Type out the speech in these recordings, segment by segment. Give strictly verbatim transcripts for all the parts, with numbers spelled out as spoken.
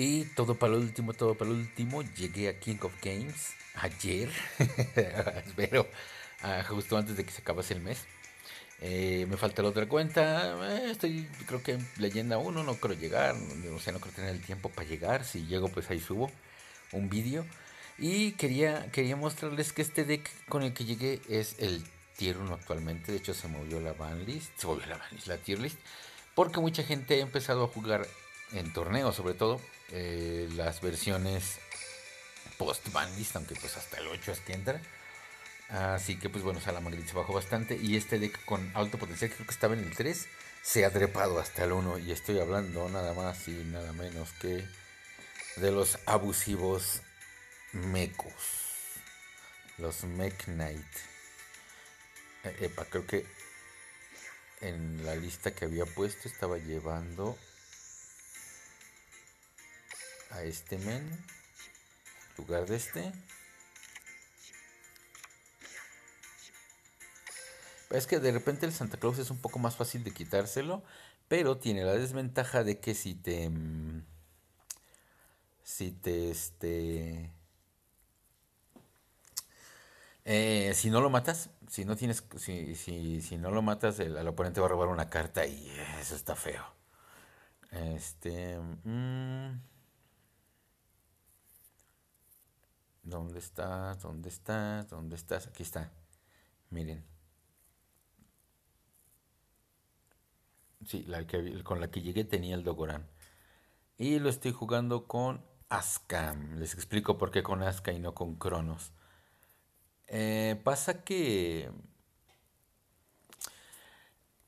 Y todo para el último, todo para el último, llegué a King of Games ayer, pero ah, justo antes de que se acabase el mes. Eh, me falta la otra cuenta, eh, estoy creo que en leyenda uno, no creo llegar, no, o sea, no creo tener el tiempo para llegar. Si llego, pues ahí subo un vídeo. Y quería, quería mostrarles que este deck con el que llegué es el tier uno actualmente. De hecho se movió la banlist, se movió la banlist, la tier list, porque mucha gente ha empezado a jugar en torneos, sobre todo eh, las versiones post banlist, aunque pues hasta el ocho es que entra. Así que pues bueno, Salamangreat se bajó bastante y este deck con alto potencial, creo que estaba en el tres, se ha trepado hasta el uno. Y estoy hablando nada más y nada menos que de los abusivos mecos, los Mekk-Knight. Epa, creo que en la lista que había puesto estaba llevando a este men en lugar de este. Es que de repente el Santa Claus es un poco más fácil de quitárselo, pero tiene la desventaja de que si te... Si te... este eh, si no lo matas, si no tienes si, si, si no lo matas, el, el oponente va a robar una carta y eso está feo. Este... Mmm, ¿Dónde estás? ¿Dónde estás? ¿Dónde estás? Aquí está. Miren. Sí, la que, con la que llegué tenía el Dogoran. Y lo estoy jugando con Aska. Les explico por qué con Aska y no con Kronos. Eh, pasa que...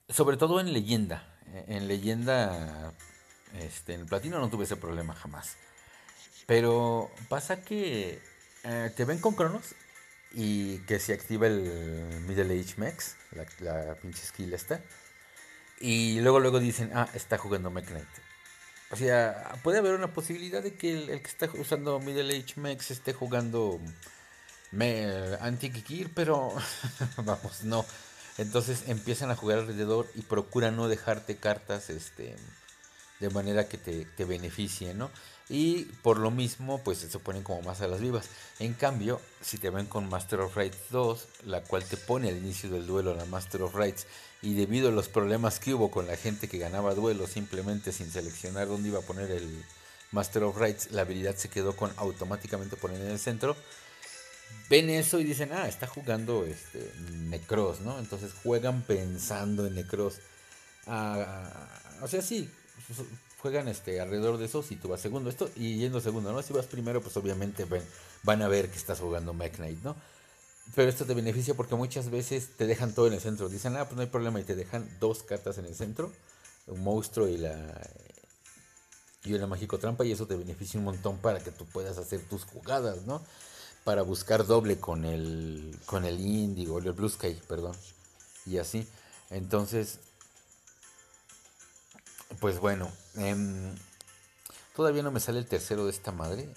Sobre todo en leyenda. En leyenda... Este, en platino no tuve ese problema jamás. Pero pasa que... Eh, te ven con Kronos. Y que se activa el Middle Age Max. La, la pinche skill esta. Y luego luego dicen, ah, está jugando Mekk-Knight. O sea, puede haber una posibilidad de que el, el que está usando Middle Age Mechs esté jugando me, Antique Gear, pero vamos, no. Entonces empiezan a jugar alrededor y procuran no dejarte cartas este de manera que te, te beneficie, ¿no? Y por lo mismo, pues se ponen como más a las vivas. En cambio, si te ven con Master of Rights dos, la cual te pone al inicio del duelo la Master of Rights, y debido a los problemas que hubo con la gente que ganaba duelos simplemente sin seleccionar dónde iba a poner el Master of Rights, la habilidad se quedó con automáticamente poner en el centro. Ven eso y dicen, ah, está jugando este Necross, ¿no? Entonces juegan pensando en Necross. Ah, o sea, sí, juegan este alrededor de eso. Si tú vas segundo esto y yendo segundo, ¿no? Si vas primero, pues obviamente ven, van a ver que estás jugando Mekk-Knight, ¿no? Pero esto te beneficia porque muchas veces te dejan todo en el centro. Dicen, ah, pues no hay problema. Y te dejan dos cartas en el centro. Un monstruo y la... Y una mágico trampa. Y eso te beneficia un montón para que tú puedas hacer tus jugadas, ¿no? Para buscar doble con el... Con el Índigo. El Blue Sky, perdón. Y así. Entonces... Pues bueno. Eh, todavía no me sale el tercero de esta madre.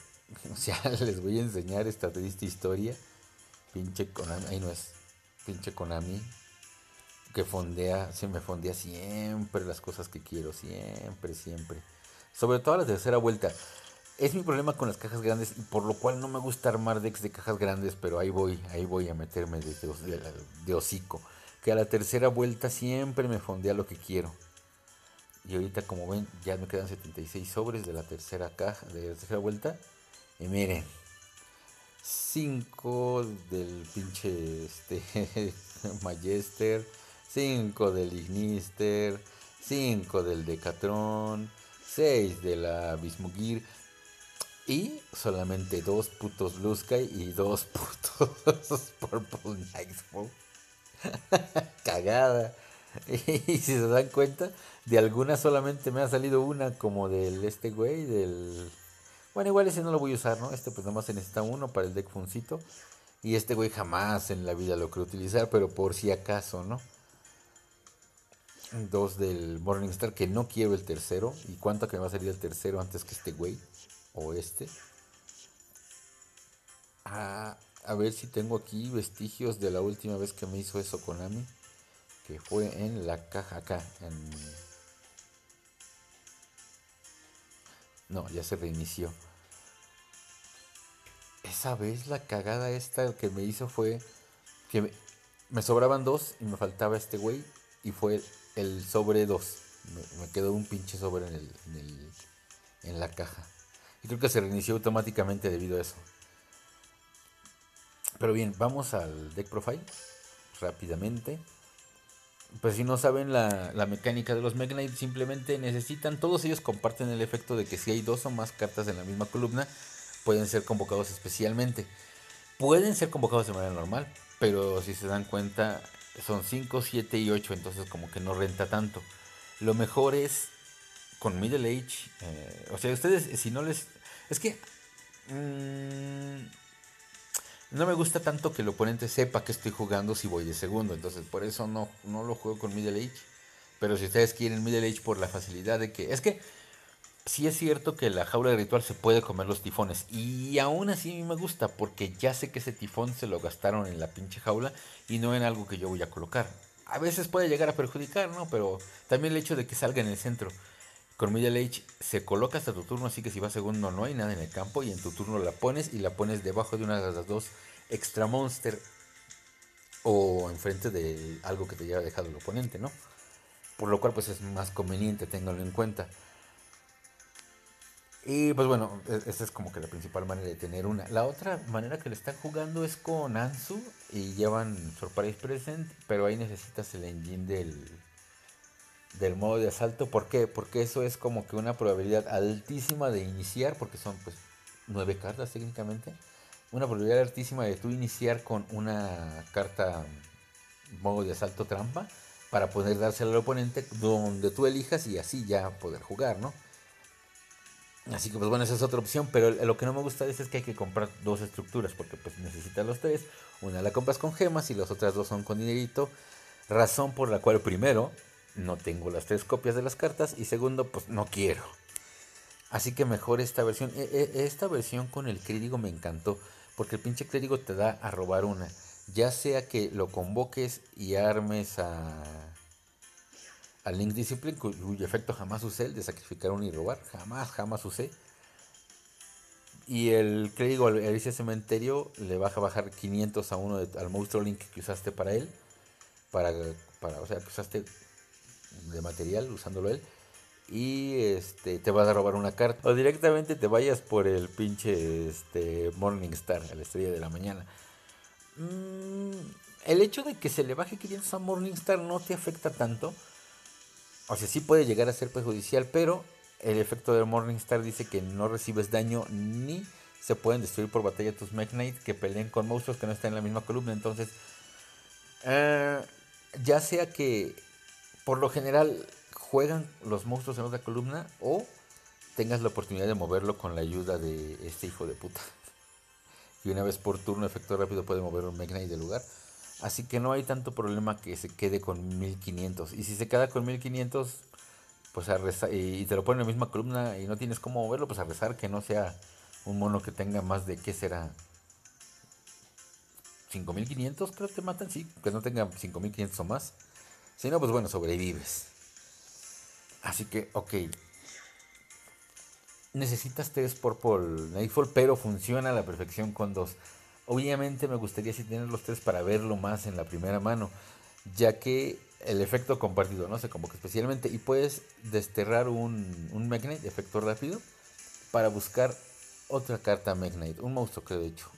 O sea, les voy a enseñar esta triste historia. Pinche Konami, ahí no es, pinche Konami, que fondea, se me fondea siempre las cosas que quiero, siempre, siempre. Sobre todo a la tercera vuelta. Es mi problema con las cajas grandes, por lo cual no me gusta armar decks de cajas grandes, pero ahí voy, ahí voy a meterme de, de, de, de hocico. Que a la tercera vuelta siempre me fondea lo que quiero. Y ahorita, como ven, ya me quedan setenta y seis sobres de la tercera caja, de la tercera vuelta. Y miren. cinco del pinche este, Majester, cinco del Ignister, cinco del Decatrón, seis de la Bismugir y solamente dos putos Blue Sky y dos putos Purple Nightfall. Cagada. Y si se dan cuenta, de algunas solamente me ha salido una, como del este güey, del... Bueno, igual ese no lo voy a usar, ¿no? Este pues nomás se necesita uno para el deck funcito. Y este güey jamás en la vida lo creo utilizar, pero por si acaso, ¿no? Dos del Morningstar, que no quiero el tercero. ¿Y cuánto que me va a salir el tercero antes que este güey? O este. Ah, a ver si tengo aquí vestigios de la última vez que me hizo eso Konami. Que fue en la caja acá, en... No, ya se reinició. Esa vez la cagada esta que me hizo fue que me, me sobraban dos y me faltaba este güey. Y fue el, el sobre dos. Me, me quedó un pinche sobre en, el, en, el, en la caja. Y creo que se reinició automáticamente debido a eso. Pero bien, vamos al deck profile rápidamente. Pues si no saben la, la mecánica de los Mekk-Knight, simplemente necesitan, todos ellos comparten el efecto de que si hay dos o más cartas en la misma columna, pueden ser convocados especialmente. Pueden ser convocados de manera normal, pero si se dan cuenta son cinco, siete y ocho, entonces como que no renta tanto. Lo mejor es con Middle Age, eh, o sea, ustedes si no les... Es que... Mmm, no me gusta tanto que el oponente sepa que estoy jugando si voy de segundo. Entonces por eso no, no lo juego con Middle Age. Pero si ustedes quieren Middle Age por la facilidad de que... Es que sí es cierto que la jaula de ritual se puede comer los tifones. Y aún así me gusta porque ya sé que ese tifón se lo gastaron en la pinche jaula y no en algo que yo voy a colocar. A veces puede llegar a perjudicar, ¿no? Pero también el hecho de que salga en el centro. Con Middle Age se coloca hasta tu turno, así que si vas segundo no hay nada en el campo y en tu turno la pones y la pones debajo de una de las dos extra monster o enfrente de algo que te haya dejado el oponente, ¿no? Por lo cual pues es más conveniente, ténganlo en cuenta. Y pues bueno, esa es como que la principal manera de tener una. La otra manera que le están jugando es con Anzu y llevan Surprise Present, pero ahí necesitas el engine del... del modo de asalto. ¿Por qué? Porque eso es como que una probabilidad altísima de iniciar, porque son pues nueve cartas técnicamente, una probabilidad altísima de tú iniciar con una carta modo de asalto trampa para poder dársela al oponente donde tú elijas y así ya poder jugar, ¿no? Así que pues bueno, esa es otra opción, pero lo que no me gusta es que hay que comprar dos estructuras, porque pues necesitas los tres, una la compras con gemas y las otras dos son con dinerito, razón por la cual primero no tengo las tres copias de las cartas y segundo, pues no quiero. Así que mejor esta versión. E -e esta versión con el clérigo me encantó, porque el pinche clérigo te da a robar una. Ya sea que lo convoques y armes a, a Link Discipline, cuyo efecto jamás usé, el de sacrificar una y robar. Jamás, jamás usé. Y el clérigo al irse al cementerio le baja bajar quinientos a uno de, al monstruo Link que usaste para él. Para, para o sea, que usaste... de material, usándolo él, y este te vas a robar una carta, o directamente te vayas por el pinche este, Morningstar, la estrella de la mañana. Mm, el hecho de que se le baje quinientos a Morningstar no te afecta tanto, o sea, sí puede llegar a ser perjudicial, pero el efecto de Morningstar dice que no recibes daño ni se pueden destruir por batalla tus Mekk-Knight que peleen con monstruos que no están en la misma columna. Entonces, eh, ya sea que por lo general juegan los monstruos en otra columna o tengas la oportunidad de moverlo con la ayuda de este hijo de puta. Y una vez por turno, efecto rápido, puede mover un Mekk-Knight del lugar. Así que no hay tanto problema que se quede con mil quinientos. Y si se queda con mil quinientos pues a rezar, y te lo ponen en la misma columna y no tienes cómo moverlo, pues a rezar que no sea un mono que tenga más de, ¿qué será? ¿cinco mil quinientos? Creo que te matan, sí, que no tenga cinco mil quinientos o más. Si no, pues bueno, sobrevives. Así que, ok. Necesitas tres Purple Nightfall, pero funciona a la perfección con dos. Obviamente me gustaría si tener los tres para verlo más en la primera mano, ya que el efecto compartido no se convoca especialmente y puedes desterrar un, un Mekk-Knight, efecto rápido, para buscar otra carta Mekk-Knight. Un monstruo, creo, de hecho.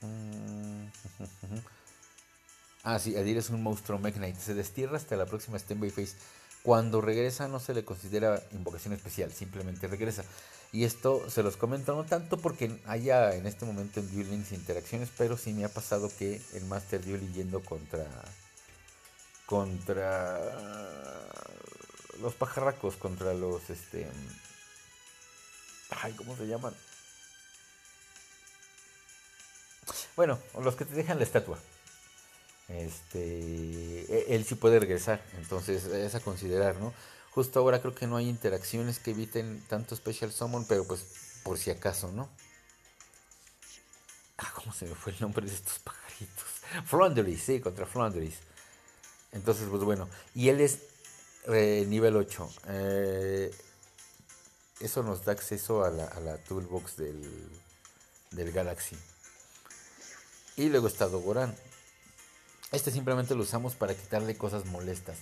Mm. Ah, sí, Adir es un monstruo Mekk-Knight. Se destierra hasta la próxima standby phase. Cuando regresa no se le considera invocación especial, simplemente regresa. Y esto se los comento no tanto porque haya en este momento en Duel Links interacciones, pero sí me ha pasado que el Master Duel yendo contra... Contra... los pajarracos, contra los... este Ay, ¿cómo se llaman? Bueno, los que te dejan la estatua. Este, él sí puede regresar, entonces es a considerar, ¿no? Justo ahora creo que no hay interacciones que eviten tanto Special Summon, pero pues por si acaso, ¿no? Ah, ¿cómo se me fue el nombre de estos pajaritos? Flandry, sí, contra Flandry. Entonces, pues bueno, y él es eh, nivel ocho. Eh, eso nos da acceso a la, a la toolbox del, del Galaxy. Y luego está Dogoran. Este simplemente lo usamos para quitarle cosas molestas.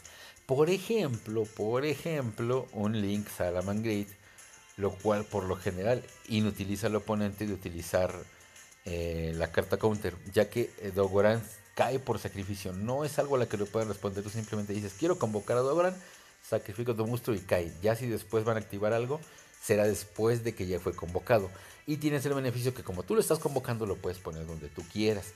Por ejemplo, por ejemplo, un Link Salamangreat, lo cual por lo general inutiliza al oponente de utilizar eh, la carta counter, ya que Dogoran cae por sacrificio. No es algo a la que le puedan responder, tú simplemente dices, quiero convocar a Dogoran, sacrifico a tu monstruo y cae. Ya si después van a activar algo, será después de que ya fue convocado. Y tienes el beneficio que como tú lo estás convocando, lo puedes poner donde tú quieras.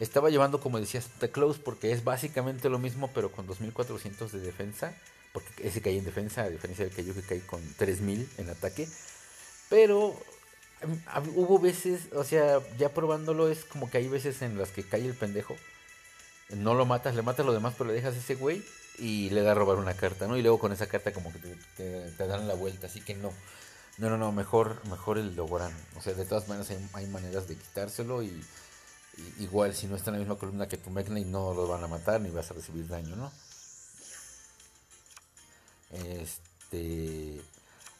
Estaba llevando, como decía, Santa Claus, porque es básicamente lo mismo, pero con dos mil cuatrocientos de defensa. Porque ese cae en defensa, a diferencia del que yo que caí con tres mil en ataque. Pero hubo veces, o sea, ya probándolo, es como que hay veces en las que cae el pendejo. No lo matas, le matas lo demás, pero le dejas a ese güey y le da a robar una carta, ¿no? Y luego con esa carta como que te, te, te dan la vuelta, así que no. No, no, no, mejor, mejor el Dogoran. O sea, de todas maneras hay, hay maneras de quitárselo y, y... Igual, si no está en la misma columna que tu Mekk-Knight, no lo van a matar ni vas a recibir daño, ¿no? Este,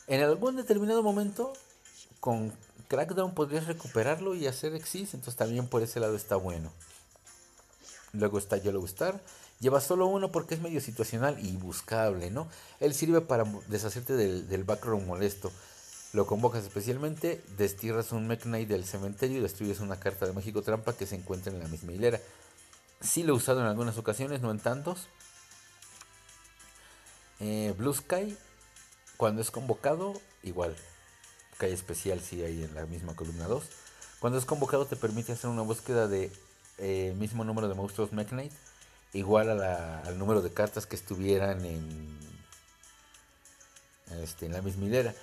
en algún determinado momento con Crackdown podrías recuperarlo y hacer Exis, entonces también por ese lado está bueno. Luego está Yellowstar, lleva solo uno porque es medio situacional y buscable, ¿no? Él sirve para deshacerte del, del background molesto. Lo convocas especialmente, destierras un Mekk-Knight del cementerio y destruyes una carta de México Trampa que se encuentra en la misma hilera. Sí lo he usado en algunas ocasiones, no en tantos. Eh, Blue Sky, cuando es convocado, igual, cae especial si sí, hay en la misma columna dos. Cuando es convocado te permite hacer una búsqueda de eh, mismo número de monstruos Mekk-Knight, igual a la, al número de cartas que estuvieran en, este, en la misma hilera.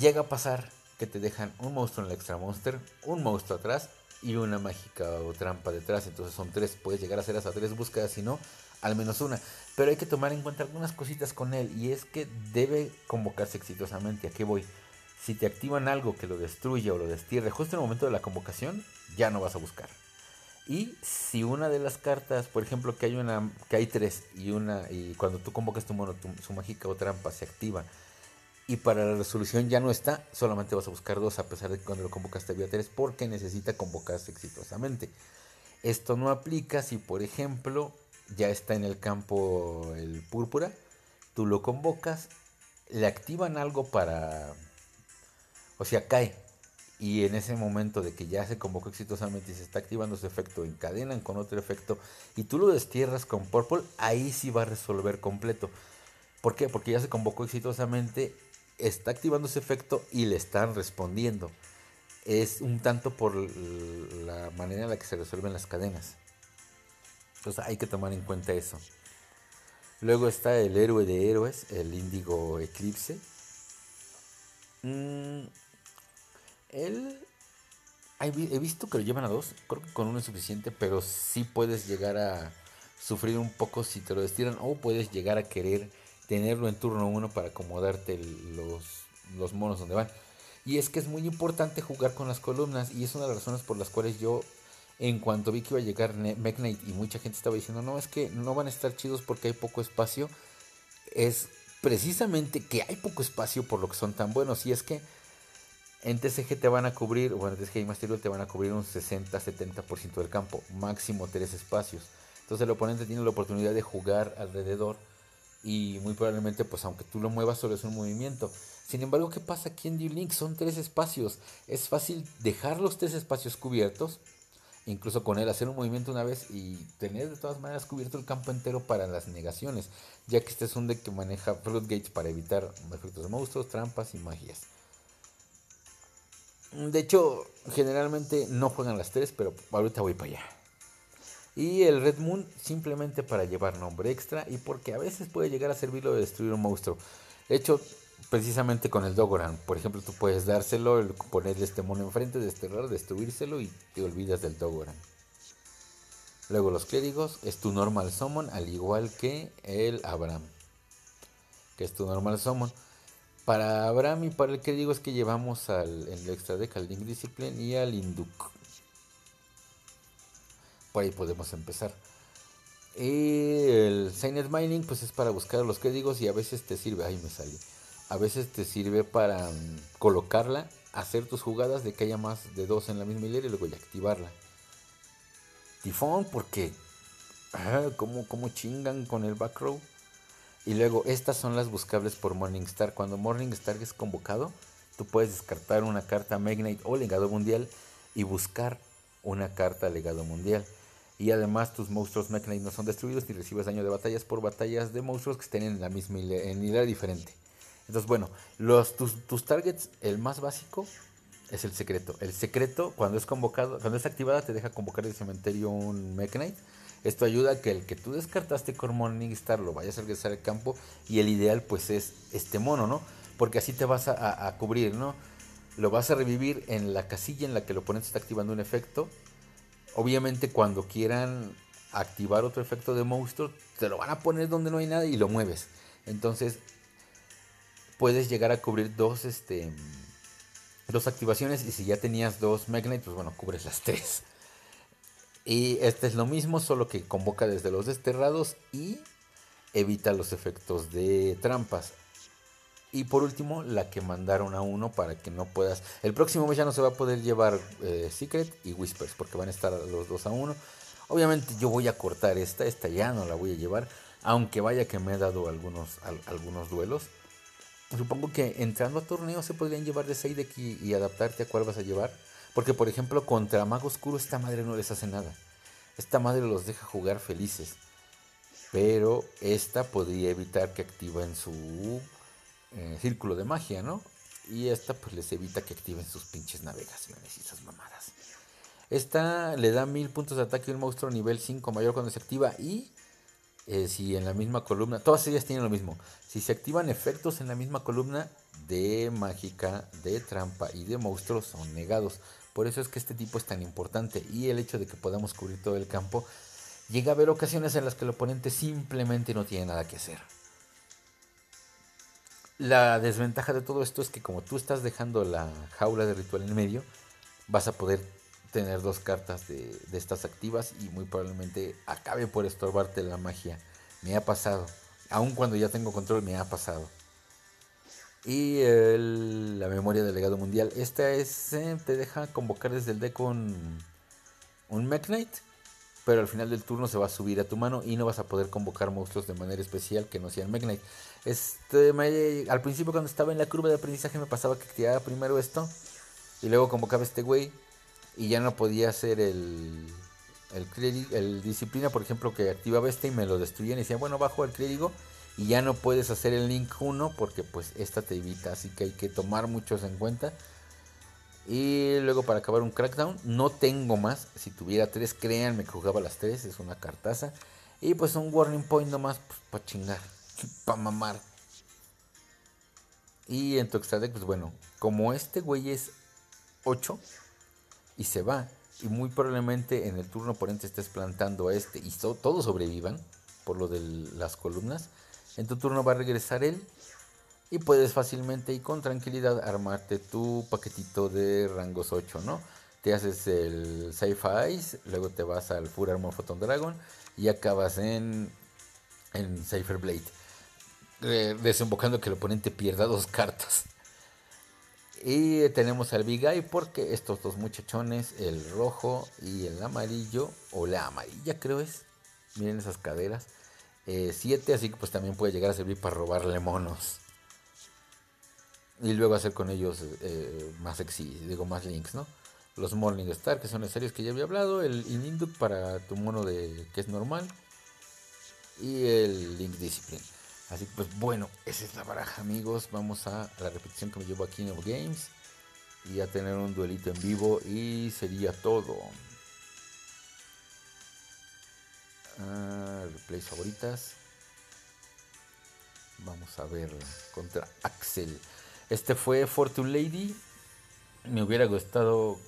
Llega a pasar que te dejan un monstruo en el extra monster, un monstruo atrás y una mágica o trampa detrás, entonces son tres, puedes llegar a hacer hasta tres búsquedas, si no, al menos una. Pero hay que tomar en cuenta algunas cositas con él, y es que debe convocarse exitosamente. ¿A qué voy? Si te activan algo que lo destruya o lo destierre justo en el momento de la convocación, ya no vas a buscar. Y si una de las cartas, por ejemplo, que hay una, que hay tres y una, y cuando tú convocas tu mono, tu, su mágica o trampa se activa y para la resolución ya no está, solamente vas a buscar dos, a pesar de que cuando lo convocas te había tres, porque necesita convocarse exitosamente. Esto no aplica si, por ejemplo, ya está en el campo el púrpura, tú lo convocas, le activan algo para, o sea, cae, y en ese momento de que ya se convocó exitosamente y se está activando su efecto, encadenan con otro efecto y tú lo destierras con purple, ahí sí va a resolver completo. ¿Por qué? Porque ya se convocó exitosamente, está activando su efecto y le están respondiendo. Es un tanto por la manera en la que se resuelven las cadenas. Entonces hay que tomar en cuenta eso. Luego está el héroe de héroes, el Índigo Eclipse. Mm, él, he visto que lo llevan a dos, creo que con uno es suficiente, pero sí puedes llegar a sufrir un poco si te lo destiran, o puedes llegar a querer tenerlo en turno uno para acomodarte los, los monos donde van. Y es que es muy importante jugar con las columnas, y es una de las razones por las cuales yo, en cuanto vi que iba a llegar Mekk-Knight y mucha gente estaba diciendo, no, es que no van a estar chidos porque hay poco espacio, es precisamente que hay poco espacio por lo que son tan buenos. Y es que en T C G te van a cubrir, bueno, en T C G y Master Duel te van a cubrir un sesenta a setenta por ciento del campo, máximo tres espacios. Entonces el oponente tiene la oportunidad de jugar alrededor y muy probablemente, pues aunque tú lo muevas, solo es un movimiento. Sin embargo, ¿qué pasa aquí en Duel Links? Son tres espacios, es fácil dejar los tres espacios cubiertos, incluso con él hacer un movimiento una vez y tener de todas maneras cubierto el campo entero para las negaciones, ya que este es un deck que maneja floodgates para evitar efectos de monstruos, trampas y magias. De hecho, generalmente no juegan las tres, pero ahorita voy para allá. Y el Red Moon simplemente para llevar nombre extra y porque a veces puede llegar a servirlo de destruir un monstruo. De hecho, precisamente con el Dogoran, por ejemplo, tú puedes dárselo, ponerle este mono enfrente, desterrar, destruírselo y te olvidas del Dogoran. Luego los clérigos, es tu normal summon, al igual que el Abraham, que es tu normal summon. Para Abraham y para el clérigo es que llevamos al el extra deck, al Link Discipline y al Induk. Por ahí podemos empezar. Y el Signet Mining pues es para buscar a los clérigos y a veces te sirve, ahí me sale, a veces te sirve para um, colocarla, hacer tus jugadas de que haya más de dos en la misma hilera y luego ya activarla. Tifón, porque ah, ¿cómo, cómo chingan con el back row? Y luego estas son las buscables por Morningstar. Cuando Morningstar es convocado, tú puedes descartar una carta Mekk-Knight o Legado Mundial y buscar una carta Legado Mundial. Y además tus monstruos Mekk-Knight no son destruidos ni recibes daño de batallas por batallas de monstruos que estén en la misma en hilera diferente. Entonces, bueno, los, tus, tus targets, el más básico es el secreto. El secreto, cuando es convocado, cuando es activada, te deja convocar del cementerio un Mekk-Knight. Esto ayuda a que el que tú descartaste con Morningstar lo vayas a regresar al campo. Y el ideal, pues, es este mono, ¿no? Porque así te vas a, a, a cubrir, ¿no? Lo vas a revivir en la casilla en la que el oponente está activando un efecto. Obviamente, cuando quieran activar otro efecto de monstruo, te lo van a poner donde no hay nada y lo mueves. Entonces, puedes llegar a cubrir dos, este, dos activaciones. Y si ya tenías dos Mekk-Knight, pues bueno, cubres las tres. Y este es lo mismo, solo que convoca desde los desterrados y evita los efectos de trampas. Y por último, la que mandaron a uno para que no puedas... El próximo mes ya no se va a poder llevar eh, Secret y Whispers, porque van a estar los dos a uno. Obviamente yo voy a cortar esta, esta ya no la voy a llevar, aunque vaya que me he dado algunos, al, algunos duelos. Supongo que entrando a torneos se podrían llevar de seis de aquí y adaptarte a cuál vas a llevar. Porque, por ejemplo, contra Mago Oscuro esta madre no les hace nada. Esta madre los deja jugar felices. Pero esta podría evitar que activen su eh, círculo de magia, ¿no? Y esta pues les evita que activen sus pinches navegaciones y esas mamadas. Esta le da mil puntos de ataque a un monstruo nivel cinco mayor cuando se activa y... Eh, si en la misma columna, todas ellas tienen lo mismo, si se activan efectos en la misma columna de mágica, de trampa y de monstruos son negados. Por eso es que este tipo es tan importante y el hecho de que podamos cubrir todo el campo, llega a haber ocasiones en las que el oponente simplemente no tiene nada que hacer. La desventaja de todo esto es que como tú estás dejando la jaula de ritual en medio, vas a poder tener dos cartas de, de estas activas y muy probablemente acabe por estorbarte la magia. Me ha pasado. Aun cuando ya tengo control, me ha pasado. Y el, la memoria del legado mundial. Esta es, eh, te deja convocar desde el deck un, un Mekk-Knight, pero al final del turno se va a subir a tu mano y no vas a poder convocar monstruos de manera especial que no sean Mekk-Knight. Este, me, al principio cuando estaba en la curva de aprendizaje me pasaba que activaba primero esto y luego convocaba a este güey. Y ya no podía hacer el, el, cleric, el disciplina, por ejemplo, que activaba este y me lo destruían. Y decían, bueno, bajo el clérigo y ya no puedes hacer el Link uno porque pues esta te evita. Así que hay que tomar muchos en cuenta. Y luego para acabar un Crackdown, no tengo más. Si tuviera tres, créanme que jugaba las tres, es una cartaza. Y pues un Warning Point nomás, pues para chingar, para mamar. Y en tu extra deck, pues bueno, como este güey es ocho... y se va, y muy probablemente en el turno oponente estés plantando a este y so, todos sobrevivan por lo de las columnas. En tu turno va a regresar él y puedes fácilmente y con tranquilidad armarte tu paquetito de rangos ocho, ¿no? Te haces el Safe Eyes, luego te vas al Full Armor Photon Dragon y acabas en, en Cypher Blade, eh, desembocando que el oponente pierda dos cartas. Y tenemos al Big Eye porque estos dos muchachones, el rojo y el amarillo, o la amarilla creo es, miren esas caderas, siete, eh, así que pues también puede llegar a servir para robarle monos. Y luego hacer con ellos eh, más sexy, digo más links, ¿no? Los Morningstar que son necesarios que ya había hablado, el Ininduk para tu mono de que es normal y el Link Discipline. Así que pues bueno, esa es la baraja amigos, vamos a la repetición que me llevo aquí en King of Games y a tener un duelito en vivo y sería todo. Ah, replays favoritas, vamos a verla contra Axel. Este fue Fortune Lady, me hubiera gustado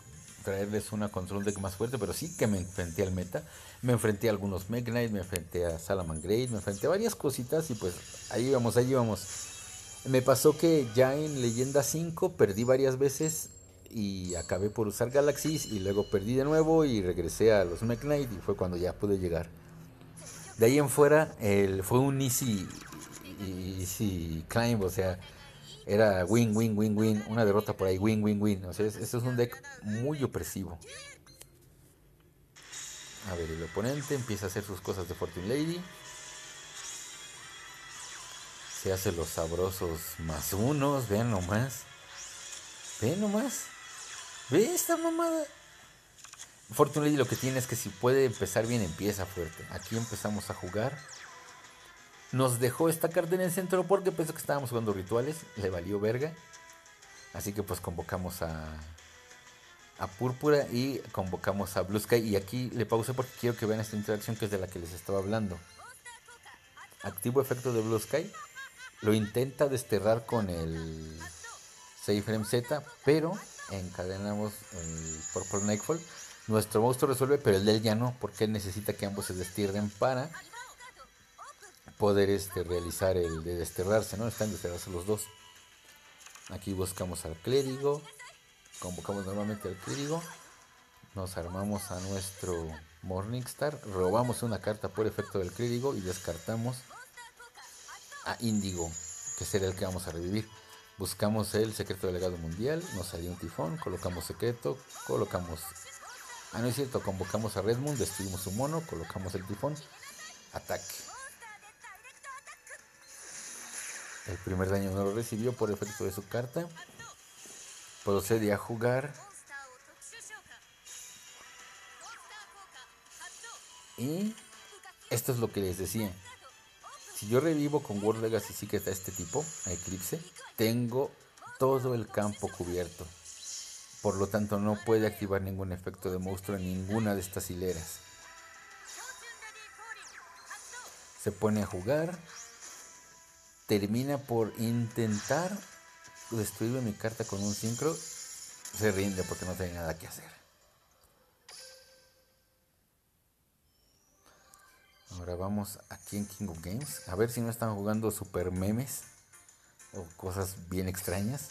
traerles una control deck más fuerte, pero sí que me enfrenté al meta, me enfrenté a algunos Mekk-Knight, me enfrenté a Salamangreat, me enfrenté a varias cositas y pues ahí vamos, ahí vamos. Me pasó que ya en Leyenda cinco perdí varias veces y acabé por usar Galaxies y luego perdí de nuevo y regresé a los Mekk-Knight y fue cuando ya pude llegar. De ahí en fuera el, fue un easy, easy climb, o sea, Era win, win, win, win. Una derrota por ahí, win, win, win. O sea, este es un deck muy opresivo. A ver, el oponente empieza a hacer sus cosas de Fortune Lady. Se hace los sabrosos más unos. Vean nomás. Vean nomás. Ve esta mamada. Fortune Lady lo que tiene es que si puede empezar bien, empieza fuerte. Aquí empezamos a jugar. Nos dejó esta carta en el centro porque pensó que estábamos jugando rituales. Le valió verga. Así que pues convocamos a a Púrpura y convocamos a Blue Sky. Y aquí le pausé porque quiero que vean esta interacción que es de la que les estaba hablando. Activo efecto de Blue Sky. Lo intenta desterrar con el Seifrem Z, pero encadenamos el Purple Nightfall. Nuestro monstruo resuelve, pero el de él ya no, porque necesita que ambos se destierren para poder este, realizar el de desterrarse, ¿no? Están desterrarse los dos. Aquí buscamos al clérigo, convocamos normalmente al clérigo, nos armamos a nuestro Morningstar, robamos una carta por efecto del clérigo y descartamos a Índigo, que será el que vamos a revivir. Buscamos el secreto delegado mundial, nos salió un tifón, colocamos secreto, colocamos... Ah, no es cierto, convocamos a Redmond, destruimos su mono, colocamos el tifón, ataque. El primer daño no lo recibió por efecto de su carta. Procede a jugar. Y esto es lo que les decía. Si yo revivo con World Legacy Secret a este tipo, a Eclipse, tengo todo el campo cubierto. Por lo tanto no puede activar ningún efecto de monstruo en ninguna de estas hileras. Se pone a jugar. Termina por intentar destruirme mi carta con un sincro. Se rinde porque no tiene nada que hacer. Ahora vamos aquí en King of Games. A ver si no están jugando super memes o cosas bien extrañas.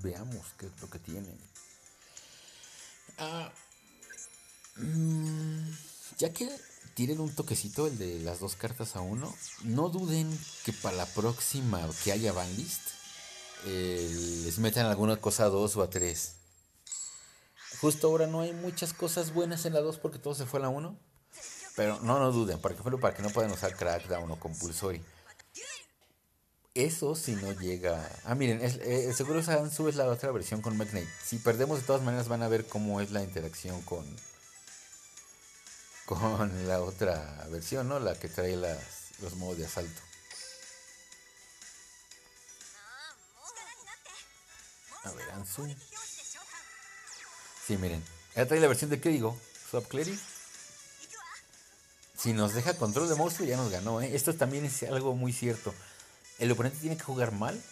Veamos qué es lo que tienen. Ah... Ya que tiren un toquecito el de las dos cartas a uno, no duden que para la próxima que haya banlist eh, les metan alguna cosa a dos o a tres. Justo ahora no hay muchas cosas buenas en la dos porque todo se fue a la uno, pero no no duden, por ejemplo, para que no puedan usar Crackdown o Compulsory. Eso si no llega... Ah, miren, es, eh, seguro Anzu es la otra versión con Mekk-Knight. Si perdemos, de todas maneras van a ver cómo es la interacción con... con la otra versión, ¿no? La que trae las, los modos de asalto. A ver, Anzu. Sí, miren. Ya trae la versión de clérigo. Swap Cleric. Si nos deja control de monstruo, ya nos ganó, ¿eh? Esto también es algo muy cierto. El oponente tiene que jugar mal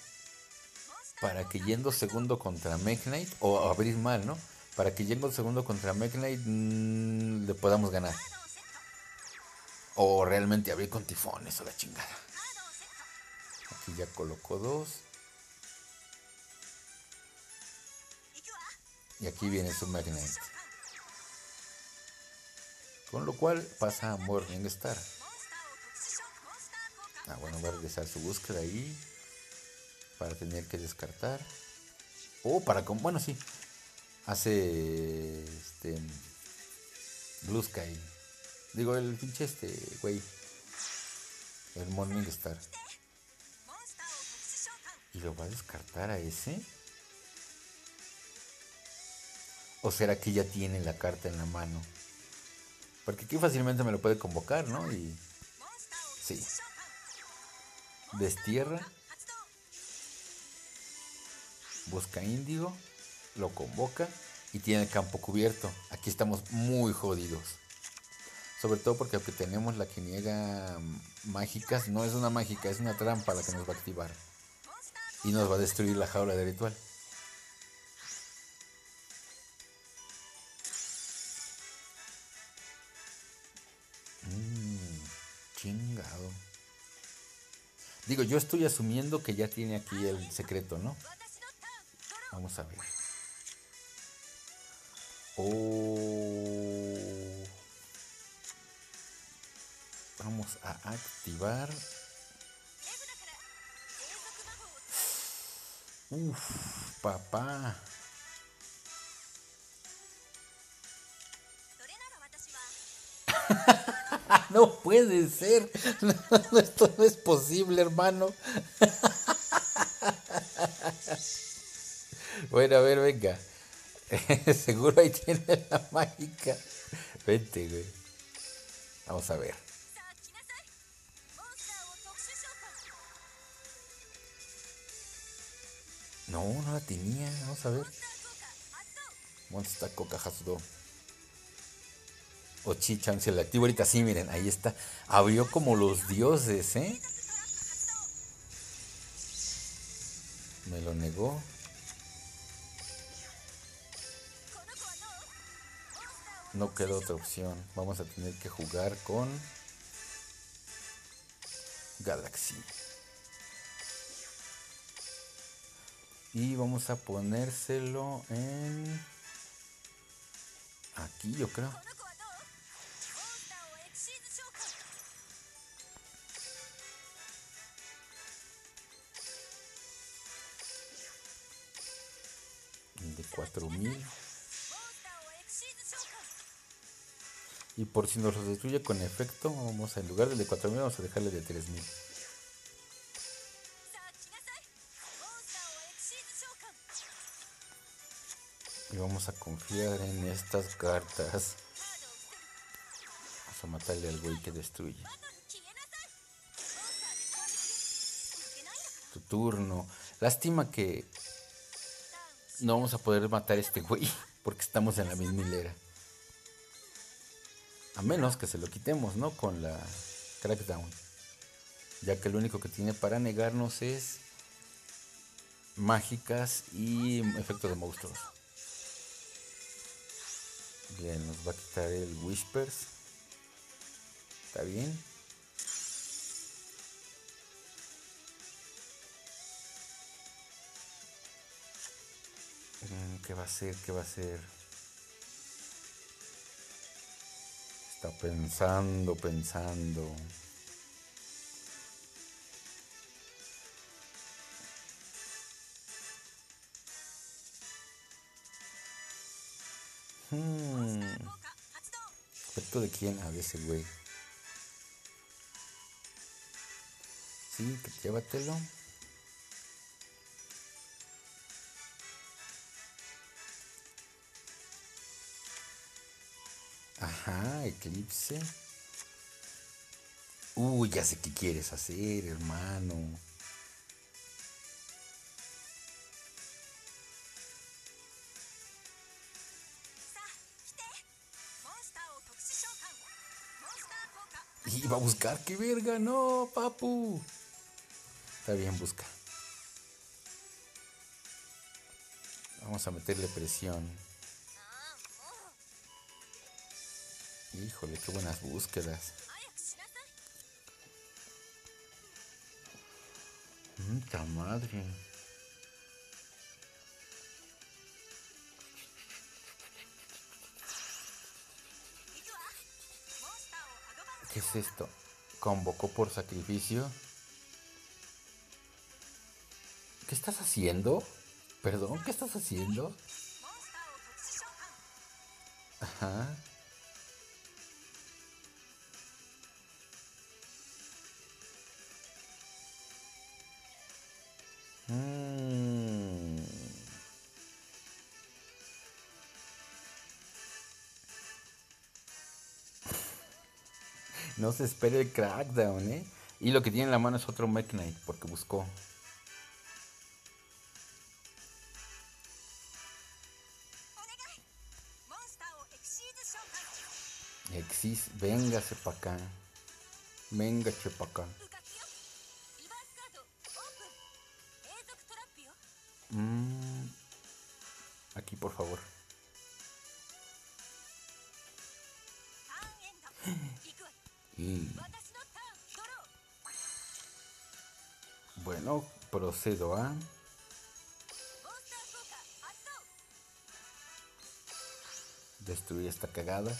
para que yendo segundo contra Mekk-Knight, o abrir mal, ¿no? Para que yendo segundo contra Mekk-Knight mmm, le podamos ganar. O realmente abrir con tifón, eso la chingada. Aquí ya colocó dos. Y aquí viene su Mekk-Knight. Con lo cual pasa a Morningstar. Ah, bueno, va a regresar su búsqueda ahí para tener que descartar o oh, para con bueno sí hace este Blue Sky, digo el pinche este güey, el Morningstar, y lo va a descartar a ese. ¿O será que ya tiene la carta en la mano? Porque aquí fácilmente me lo puede convocar, ¿no? Y sí. Destierra. Busca Índigo. Lo convoca. Y tiene el campo cubierto. Aquí estamos muy jodidos. Sobre todo porque aunque tenemos la que niega mágicas, no es una mágica, es una trampa la que nos va a activar. Y nos va a destruir la jaula de ritual. Mmm, chingado. Digo, yo estoy asumiendo que ya tiene aquí el secreto, ¿no? Vamos a ver. Oh. Vamos a activar. Uf, papá. No puede ser. No, no, esto no es posible, hermano. Bueno, a ver, venga. Seguro ahí tiene la mágica. Vente, güey. Vamos a ver. No, no la tenía. Vamos a ver. Monster Coca Hasdo. Ochi-chan se la activo ahorita. Sí, miren, ahí está. Abrió como los dioses, ¿eh? Me lo negó. No queda otra opción. Vamos a tener que jugar con Galaxy. Y vamos a ponérselo en... aquí, yo creo. De cuatro mil. Y por si nos los destruye con efecto, vamos a, en lugar del de cuatro mil, vamos a dejarle de tres mil. Y vamos a confiar en estas cartas. Vamos a matarle al güey que destruye. Tu turno. Lástima que no vamos a poder matar a este güey, porque estamos en la misma hilera. A menos que se lo quitemos, ¿no? Con la Crackdown. Ya que lo único que tiene para negarnos es mágicas y efectos de monstruos. Bien, nos va a quitar el Whispers. Está bien. ¿Qué va a hacer? ¿Qué va a hacer? Está pensando, pensando. Hmm. ¿Efecto de quién? A veces, güey. Sí, que llévatelo. Ajá, eclipse. Uy, uh, ya sé qué quieres hacer, hermano. Va a buscar, qué verga, no, papu. Está bien, busca. Vamos a meterle presión. Híjole, qué buenas búsquedas. Mucha madre. ¿Qué es esto? Convocó por sacrificio. ¿Qué estás haciendo? Perdón, ¿qué estás haciendo? Ajá. Mm. No se espera el Crackdown, ¿eh? Y lo que tiene en la mano es otro Mekk-Knight, porque buscó. Exis, véngase pa' acá. Véngase pa' acá. Mm. Aquí, por favor. Bueno, procedo a... destruir esta cagada.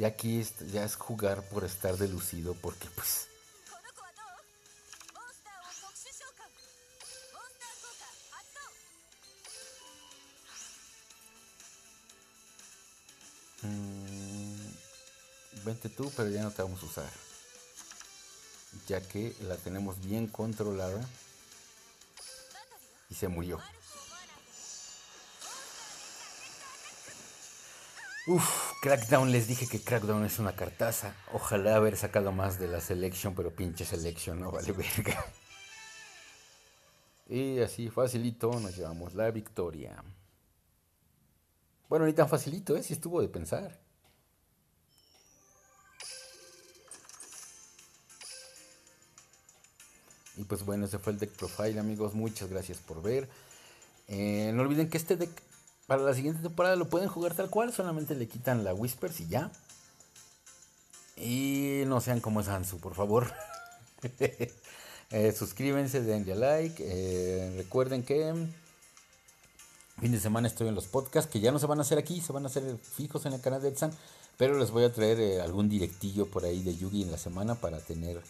Y aquí ya es jugar por estar delucido, porque pues... Mm, vente tú, pero ya no te vamos a usar, ya que la tenemos bien controlada. Y se murió. Uf, Crackdown, les dije que Crackdown es una cartaza. Ojalá haber sacado más de la Selection, pero pinche Selection no vale verga. Y así facilito nos llevamos la victoria. Bueno, ni tan facilito, ¿eh? Si estuvo de pensar. Y pues bueno, ese fue el deck profile, amigos. Muchas gracias por ver. Eh, no olviden que este deck para la siguiente temporada lo pueden jugar tal cual. Solamente le quitan la Whispers y ya. Y no sean como es Anzu, por favor. eh, suscríbanse, denle a like. Eh, recuerden que... fin de semana estoy en los podcasts, que ya no se van a hacer aquí, se van a hacer fijos en el canal de Edsan, pero les voy a traer eh, algún directillo por ahí de Yugi en la semana para tener,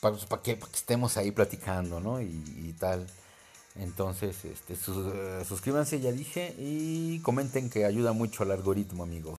para, para, que, para que estemos ahí platicando, ¿no? Y, y tal. Entonces, este, sus, uh, suscríbanse, ya dije, y comenten, que ayuda mucho al algoritmo, amigos.